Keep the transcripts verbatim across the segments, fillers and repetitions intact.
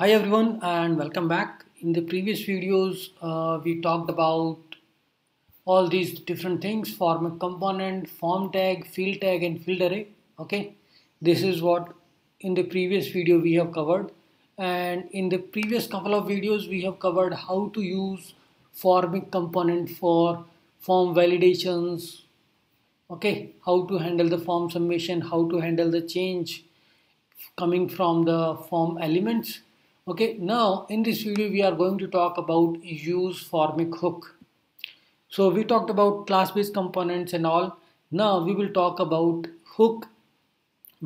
Hi everyone and welcome back. In the previous videos uh, we talked about all these different things: Formik component, form tag, field tag and field array. Okay, this is what in the previous video we have covered, and in the previous couple of videos we have covered how to use Formik component for form validations. Okay, how to handle the form submission, how to handle the change coming from the form elements. Okay, now in this video we are going to talk about use Formik hook. So we talked about class-based components and all. Now we will talk about hook,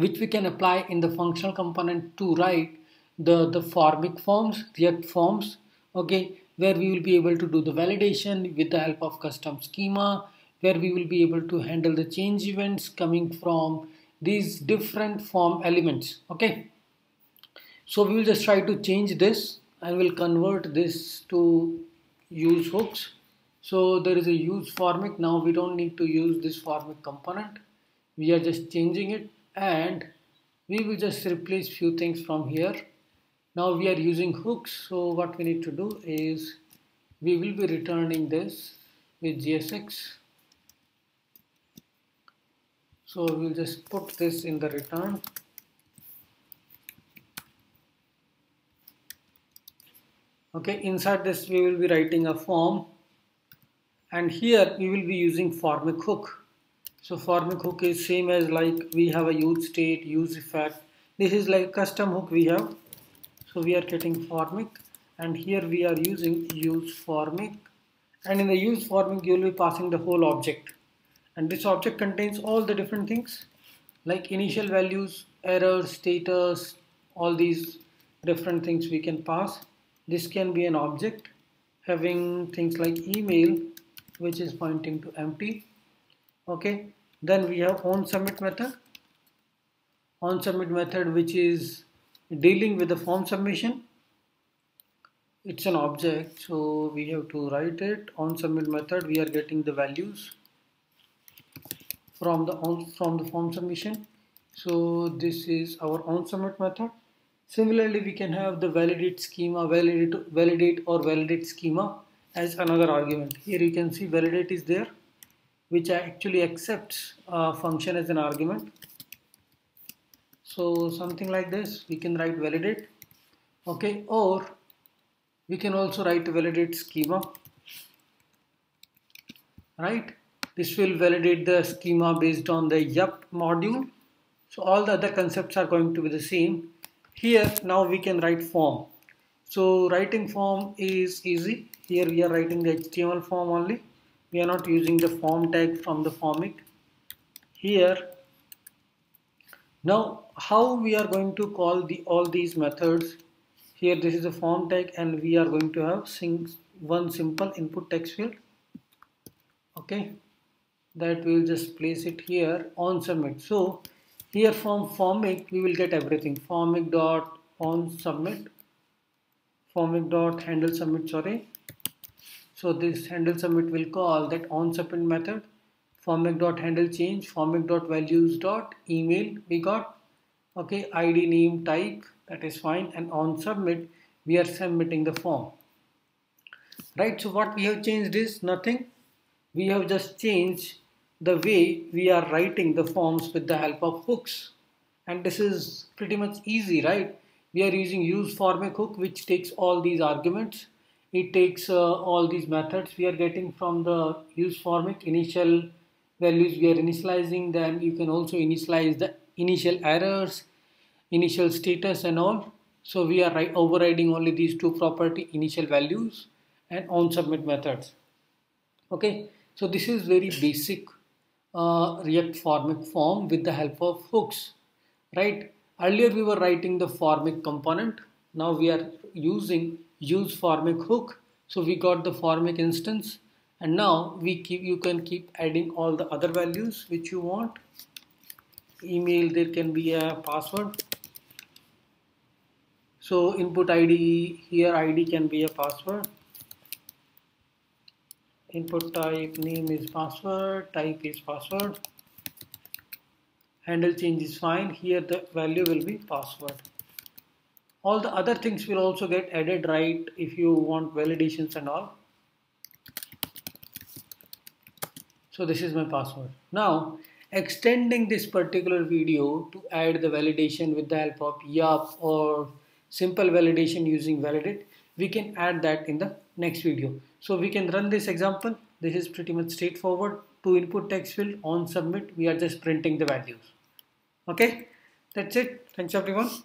which we can apply in the functional component to write the, the Formik forms, React forms, okay, where we will be able to do the validation with the help of custom schema, where we will be able to handle the change events coming from these different form elements. Okay. So we will just try to change this and we'll convert this to use hooks. So there is a use Formik. Now we don't need to use this Formik component. We are just changing it and we will just replace few things from here. Now we are using hooks. So what we need to do is we will be returning this with J S X. So we'll just put this in the return. Okay, inside this we will be writing a form, and here we will be using Formik hook. So Formik hook is same as like we have a useState, useEffect. This is like custom hook we have. So we are getting Formik, and here we are using useFormik, and in the useFormik you will be passing the whole object, and this object contains all the different things like initial values, error, status, all these different things we can pass. This can be an object having things like email, which is pointing to empty. Okay, then we have onSubmit method. OnSubmit method, which is dealing with the form submission. It's an object, so we have to write it. OnSubmit method, we are getting the values from the on, from the form submission. So this is our onSubmit method. Similarly, we can have the validate schema, validate, validate or validate schema as another argument. Here you can see validate is there, which actually accepts a function as an argument. So something like this, we can write validate. Okay, or we can also write validate schema, right? This will validate the schema based on the yup module. So all the other concepts are going to be the same. Here now we can write form. So writing form is easy. Here we are writing the H T M L form only. We are not using the form tag from the Formik. Here now how we are going to call the all these methods. Here this is a form tag, and we are going to have one simple input text field. Okay, that we will just place it here on submit. So here from Formik we will get everything. Formik dot on submit, Formik dot handle submit. Sorry, so this handle submit will call that on submit method. Formik dot handle change, Formik dot values dot email we got. Okay, I D, name, type, that is fine. And on submit we are submitting the form. Right. So what we have changed is nothing. We have just changed the way we are writing the forms with the help of hooks, and this is pretty much easy, right? We are using use Formik hook, which takes all these arguments. It takes uh, all these methods we are getting from the use Formik. Initial values we are initializing, then you can also initialize the initial errors, initial status and all. So we are overriding only these two property, initial values and on submit methods. Okay, so this is very basic Uh, React Formik form with the help of hooks, right? Earlier we were writing the Formik component. Now we are using use Formik hook. So we got the Formik instance, and now we keep. You can keep adding all the other values which you want. Email, there can be a password. So input I D, here I D can be a password. Input type, name is password, type is password, handle change is fine. Here the value will be password. all the other things will also get added, right, if you want validations and all. So this is my password. Now extending this particular video to add the validation with the help of yup or simple validation using validate, we can add that in the next video. So we can run this example. This is pretty much straightforward. To input text field on submit, we are just printing the values. Okay, that's it. Thanks everyone.